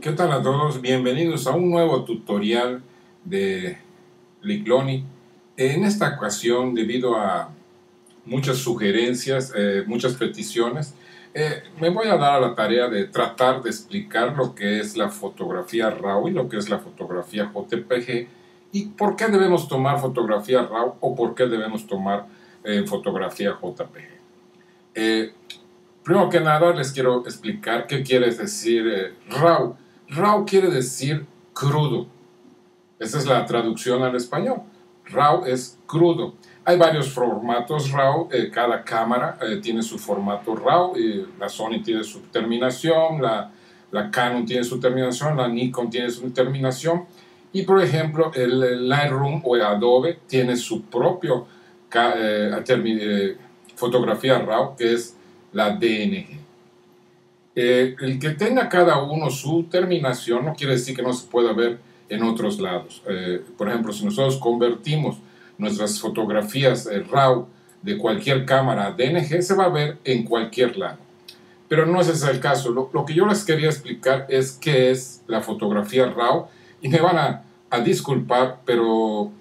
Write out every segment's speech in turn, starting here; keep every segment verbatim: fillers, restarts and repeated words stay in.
¿Qué tal a todos? Bienvenidos a un nuevo tutorial de Liclonny. En esta ocasión, debido a muchas sugerencias, eh, muchas peticiones, eh, me voy a dar a la tarea de tratar de explicar lo que es la fotografía RAW y lo que es la fotografía J P G y por qué debemos tomar fotografía RAW o por qué debemos tomar eh, fotografía J P G. Eh, primero que nada, les quiero explicar qué quiere decir eh, RAW. RAW quiere decir crudo. Esa es la traducción al español. RAW es crudo. Hay varios formatos RAW. Eh, cada cámara eh, tiene su formato RAW. Eh, la Sony tiene su terminación, la, la Canon tiene su terminación, la Nikon tiene su terminación. Y por ejemplo, el, el Lightroom o el Adobe tiene su propio eh, eh, fotografía RAW, que es la D N G. Eh, el que tenga cada uno su terminación no quiere decir que no se pueda ver en otros lados. Eh, por ejemplo, si nosotros convertimos nuestras fotografías eh, RAW de cualquier cámara a D N G, se va a ver en cualquier lado. Pero no ese es el caso. Lo, lo que yo les quería explicar es qué es la fotografía RAW, y me van a, a disculpar, pero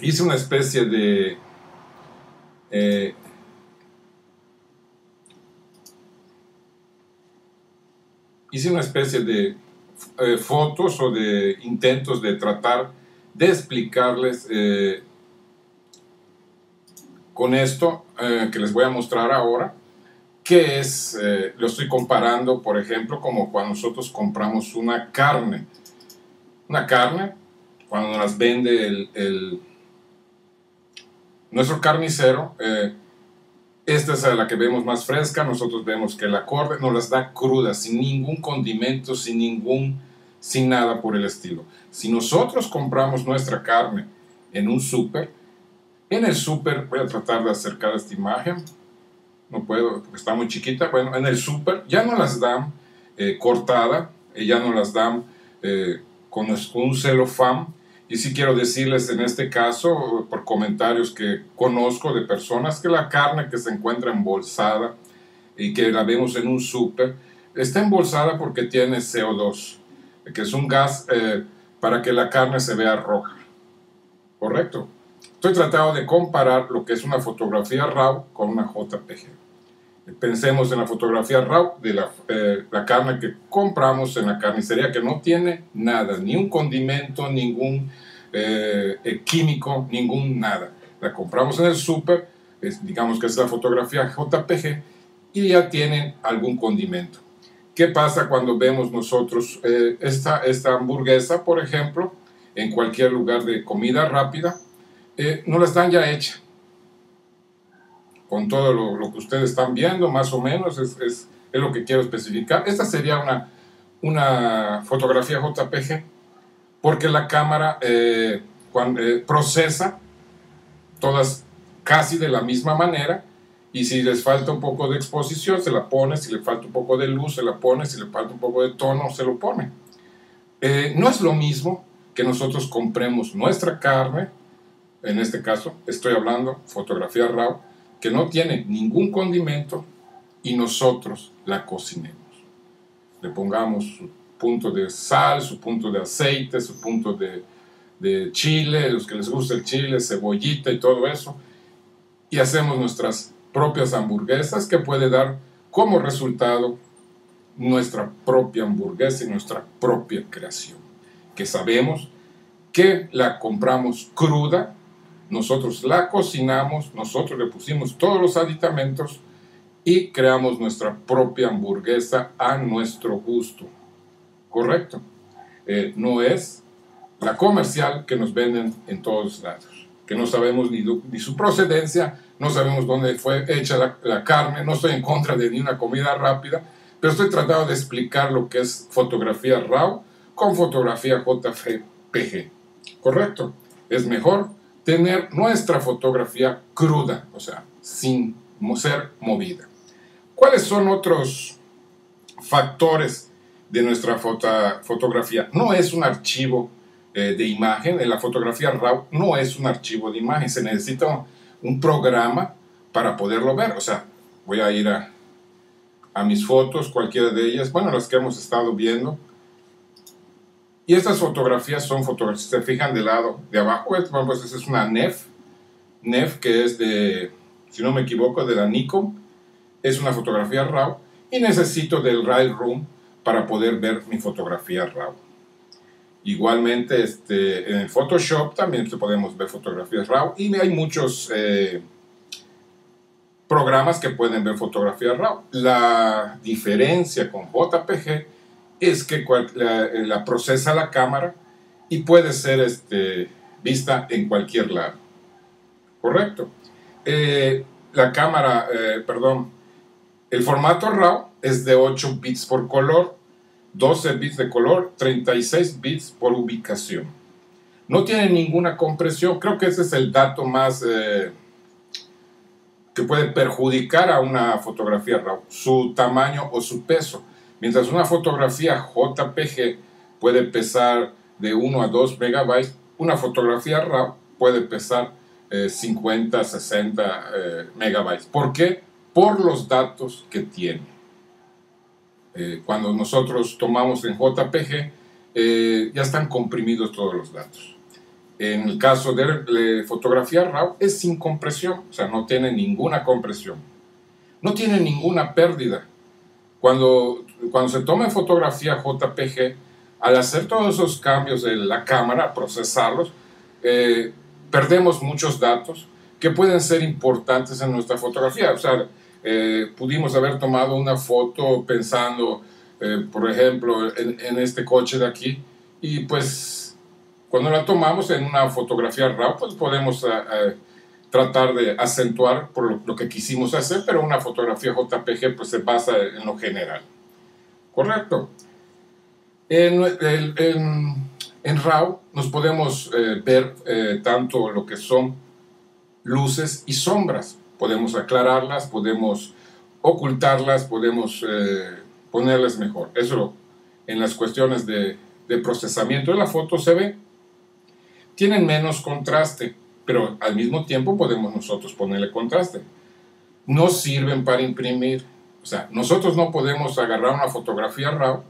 hice una especie de eh, hice una especie de Eh, fotos o de intentos de tratar de explicarles eh, con esto eh, que les voy a mostrar ahora que es, eh, lo estoy comparando, por ejemplo, como cuando nosotros compramos una carne una carne cuando las vende el, el nuestro carnicero. eh, Esta es la que vemos más fresca, nosotros vemos que la corte nos las da crudas, sin ningún condimento, sin ningún, sin nada por el estilo. Si nosotros compramos nuestra carne en un súper, en el súper, voy a tratar de acercar esta imagen, no puedo porque está muy chiquita, bueno, en el súper ya no las dan eh, cortada, ya no las dan eh, con un celofán. Y sí quiero decirles en este caso, por comentarios que conozco de personas, que la carne que se encuentra embolsada y que la vemos en un súper, está embolsada porque tiene C O dos, que es un gas eh, para que la carne se vea roja. ¿Correcto? Estoy tratando de comparar lo que es una fotografía RAW con una J P G. Pensemos en la fotografía RAW de la, eh, la carne que compramos en la carnicería, que no tiene nada, ni un condimento, ningún eh, eh, químico, ningún nada. La compramos en el súper, digamos que es la fotografía J P G, y ya tienen algún condimento. ¿Qué pasa cuando vemos nosotros eh, esta, esta hamburguesa, por ejemplo, en cualquier lugar de comida rápida? Eh, no la están ya hecha. Con todo lo, lo que ustedes están viendo, más o menos, es, es, es lo que quiero especificar. Esta sería una, una fotografía J P G, porque la cámara eh, cuando, eh, procesa todas casi de la misma manera, y si les falta un poco de exposición, se la pone, si le falta un poco de luz, se la pone, si le falta un poco de tono, se lo pone. Eh, no es lo mismo que nosotros compremos nuestra carne, en este caso estoy hablando fotografía RAW, que no tiene ningún condimento, y nosotros la cocinemos. Le pongamos su punto de sal, su punto de aceite, su punto de, de chile, los que les gusta el chile, cebollita y todo eso, y hacemos nuestras propias hamburguesas, que puede dar como resultado nuestra propia hamburguesa y nuestra propia creación, que sabemos que la compramos cruda. Nosotros la cocinamos, nosotros le pusimos todos los aditamentos y creamos nuestra propia hamburguesa a nuestro gusto. ¿Correcto? Eh, no es la comercial que nos venden en todos lados, que no sabemos ni, ni su procedencia, no sabemos dónde fue hecha la, la carne. No estoy en contra de ni una comida rápida, pero estoy tratando de explicar lo que es fotografía RAW con fotografía J P G. ¿Correcto? Es mejor tener nuestra fotografía cruda, o sea, sin ser movida. ¿Cuáles son otros factores de nuestra foto, fotografía? No es un archivo eh, de imagen. En la fotografía RAW no es un archivo de imagen, se necesita un programa para poderlo ver. O sea, voy a ir a, a mis fotos, cualquiera de ellas, bueno, las que hemos estado viendo, Y estas fotografías son fotografías, si se fijan del lado de abajo, pues esta es una N E F, N E F que es de, si no me equivoco, de la Nikon, es una fotografía RAW y necesito del Lightroom para poder ver mi fotografía RAW. Igualmente este, en el Photoshop también podemos ver fotografías RAW y hay muchos eh, programas que pueden ver fotografías RAW. La diferencia con J P G es que cual, la, la procesa la cámara y puede ser este, vista en cualquier lado. Correcto. Eh, la cámara, eh, perdón, el formato RAW es de ocho bits por color, doce bits de color, treinta y seis bits por ubicación. No tiene ninguna compresión. Creo que ese es el dato más eh, que puede perjudicar a una fotografía RAW, su tamaño o su peso. Mientras una fotografía J P G puede pesar de uno a dos megabytes, una fotografía RAW puede pesar eh, cincuenta, sesenta eh, megabytes. ¿Por qué? Por los datos que tiene. Eh, cuando nosotros tomamos en J P G, eh, ya están comprimidos todos los datos. En el caso de la fotografía RAW, es sin compresión, o sea, no tiene ninguna compresión. No tiene ninguna pérdida. Cuando, cuando se toma en fotografía J P G, al hacer todos esos cambios de la cámara, procesarlos, eh, perdemos muchos datos que pueden ser importantes en nuestra fotografía. O sea, eh, pudimos haber tomado una foto pensando, eh, por ejemplo, en, en este coche de aquí, y pues cuando la tomamos en una fotografía RAW, pues podemos a, a, tratar de acentuar por lo, lo que quisimos hacer, pero una fotografía J P G pues se basa en lo general. Correcto. En, en, en, en RAW nos podemos eh, ver eh, tanto lo que son luces y sombras. Podemos aclararlas, podemos ocultarlas, podemos eh, ponerlas mejor. Eso en las cuestiones de, de procesamiento de la foto se ve. Tienen menos contraste, pero al mismo tiempo podemos nosotros ponerle contraste. No sirven para imprimir. O sea, nosotros no podemos agarrar una fotografía RAW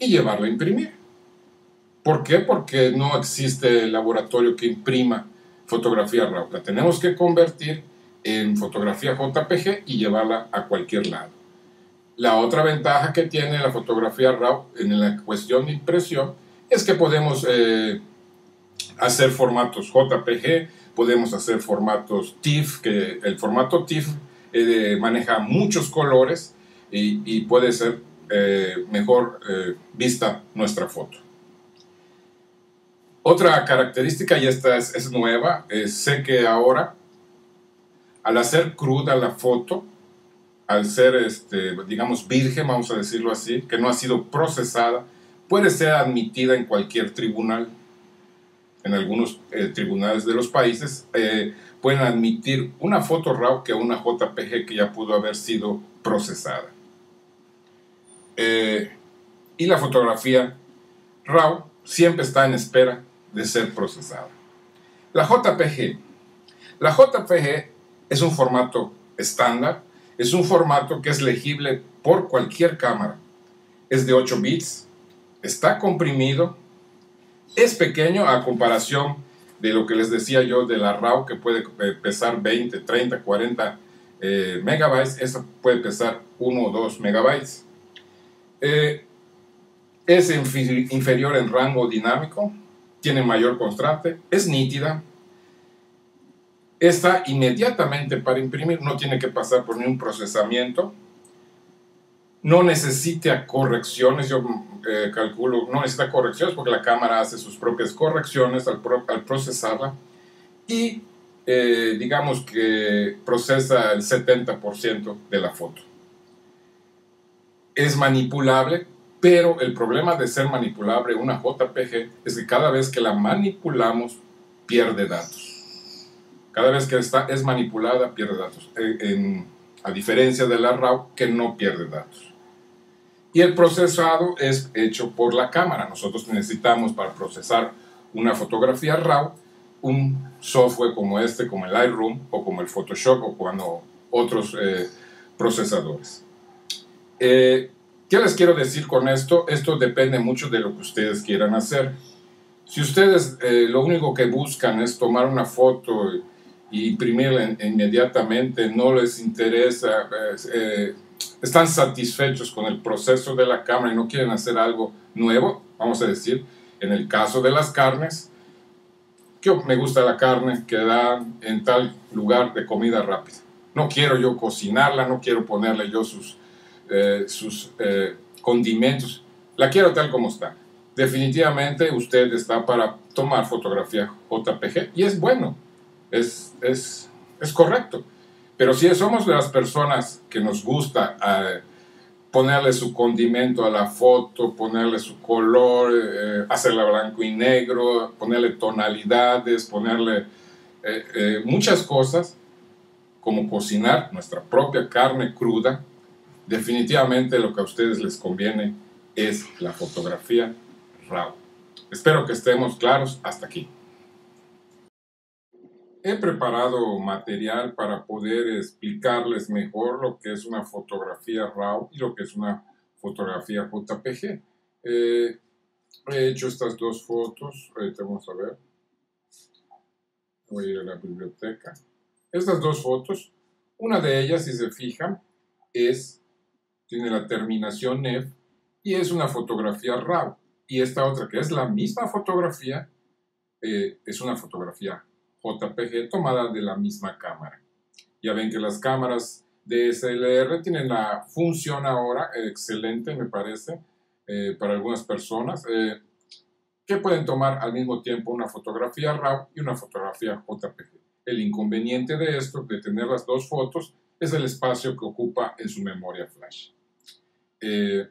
y llevarla a imprimir. ¿Por qué? Porque no existe laboratorio que imprima fotografía RAW. La tenemos que convertir en fotografía J P G y llevarla a cualquier lado. La otra ventaja que tiene la fotografía RAW en la cuestión de impresión es que podemos eh, hacer formatos J P G, podemos hacer formatos TIFF, que el formato TIFF eh, maneja muchos colores y, y puede ser eh, mejor eh, vista nuestra foto. Otra característica, y esta es, es nueva, eh, sé que ahora al hacer cruda la foto, al ser, este, digamos, virgen, vamos a decirlo así, que no ha sido procesada, puede ser admitida en cualquier tribunal. En algunos eh, tribunales de los países, eh, pueden admitir una foto RAW que una J P G que ya pudo haber sido procesada. Eh, y la fotografía RAW siempre está en espera de ser procesada. La J P G. La J P G es un formato estándar, es un formato que es legible por cualquier cámara. Es de ocho bits, está comprimido, es pequeño a comparación de lo que les decía yo de la RAW, que puede pesar veinte, treinta, cuarenta eh, megabytes. Eso puede pesar uno o dos megabytes. Eh, es infer inferior en rango dinámico, tiene mayor contraste, es nítida, está inmediatamente para imprimir, no tiene que pasar por ningún procesamiento, no necesita correcciones. Yo eh, calculo, no necesita correcciones porque la cámara hace sus propias correcciones al, pro, al procesarla y eh, digamos que procesa el setenta por ciento de la foto. Es manipulable, pero el problema de ser manipulable una J P G es que cada vez que la manipulamos pierde datos. Cada vez que está, es manipulada pierde datos, en, en, a diferencia de la RAW que no pierde datos. Y el procesado es hecho por la cámara. Nosotros necesitamos para procesar una fotografía RAW un software como este, como el Lightroom o como el Photoshop o cuando otros eh, procesadores. Eh, ¿Qué les quiero decir con esto? Esto depende mucho de lo que ustedes quieran hacer. Si ustedes eh, lo único que buscan es tomar una foto e imprimirla inmediatamente, no les interesa, eh, eh, están satisfechos con el proceso de la cámara y no quieren hacer algo nuevo, vamos a decir, en el caso de las carnes, que me gusta la carne que da en tal lugar de comida rápida. No quiero yo cocinarla, no quiero ponerle yo sus, eh, sus eh, condimentos, la quiero tal como está. Definitivamente usted está para tomar fotografía J P G y es bueno, es, es, es correcto. Pero si somos de las personas que nos gusta eh, ponerle su condimento a la foto, ponerle su color, eh, hacerla blanco y negro, ponerle tonalidades, ponerle eh, eh, muchas cosas, como cocinar nuestra propia carne cruda, definitivamente lo que a ustedes les conviene es la fotografía RAW. Espero que estemos claros hasta aquí. He preparado material para poder explicarles mejor lo que es una fotografía RAW y lo que es una fotografía J P G. Eh, he hecho estas dos fotos, eh, vamos a ver, voy a ir a la biblioteca. Estas dos fotos, una de ellas, si se fijan, es, tiene la terminación N E F y es una fotografía RAW. Y esta otra, que es la misma fotografía, eh, es una fotografía J P G tomada de la misma cámara. Ya ven que las cámaras D S L R tienen la función ahora, eh, excelente me parece, eh, para algunas personas, eh, que pueden tomar al mismo tiempo una fotografía RAW y una fotografía J P G. El inconveniente de esto, de tener las dos fotos, es el espacio que ocupa en su memoria flash. Eh,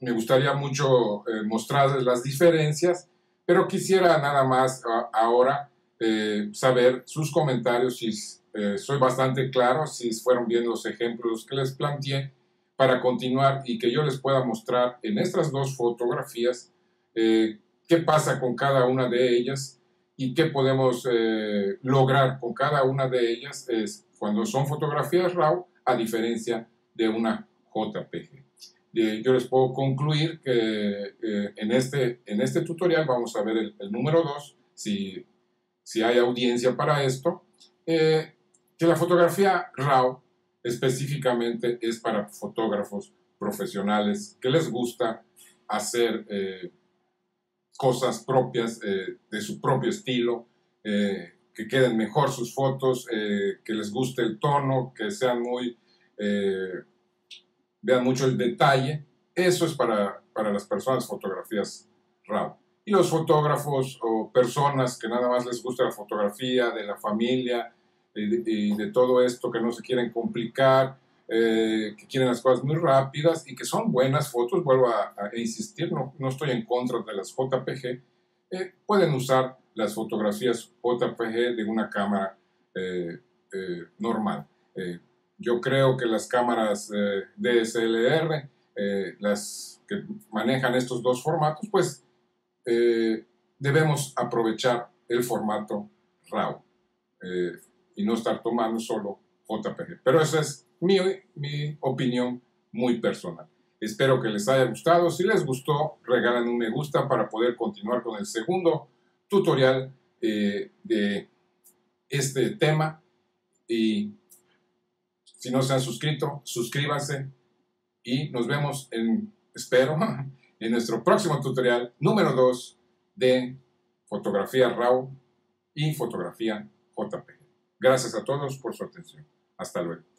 Me gustaría mucho eh, mostrarles las diferencias, pero quisiera nada más a, ahora eh, saber sus comentarios, si eh, soy bastante claro, si fueron bien los ejemplos que les planteé, para continuar y que yo les pueda mostrar en estas dos fotografías eh, qué pasa con cada una de ellas y qué podemos eh, lograr con cada una de ellas es cuando son fotografías RAW, a diferencia de una J P G. Yo les puedo concluir que eh, en, este, en este tutorial vamos a ver el, el número dos, si, si hay audiencia para esto, eh, que la fotografía RAW específicamente es para fotógrafos profesionales que les gusta hacer eh, cosas propias eh, de su propio estilo, eh, que queden mejor sus fotos, eh, que les guste el tono, que sean muy... Eh, vean mucho el detalle, eso es para, para las personas fotografías RAW. Y los fotógrafos o personas que nada más les gusta la fotografía de la familia y de, y de todo esto, que no se quieren complicar, eh, que quieren las cosas muy rápidas y que son buenas fotos, vuelvo a, a insistir, no, no estoy en contra de las J P G, eh, pueden usar las fotografías J P G de una cámara eh, eh, normal. Eh, Yo creo que las cámaras eh, D S L R, eh, las que manejan estos dos formatos, pues eh, debemos aprovechar el formato RAW eh, y no estar tomando solo J P G. Pero esa es mi, mi opinión muy personal. Espero que les haya gustado. Si les gustó, regalen un me gusta para poder continuar con el segundo tutorial eh, de este tema. Y si no se han suscrito, suscríbanse y nos vemos en, espero, en nuestro próximo tutorial número dos de fotografía RAW y fotografía J P G. Gracias a todos por su atención. Hasta luego.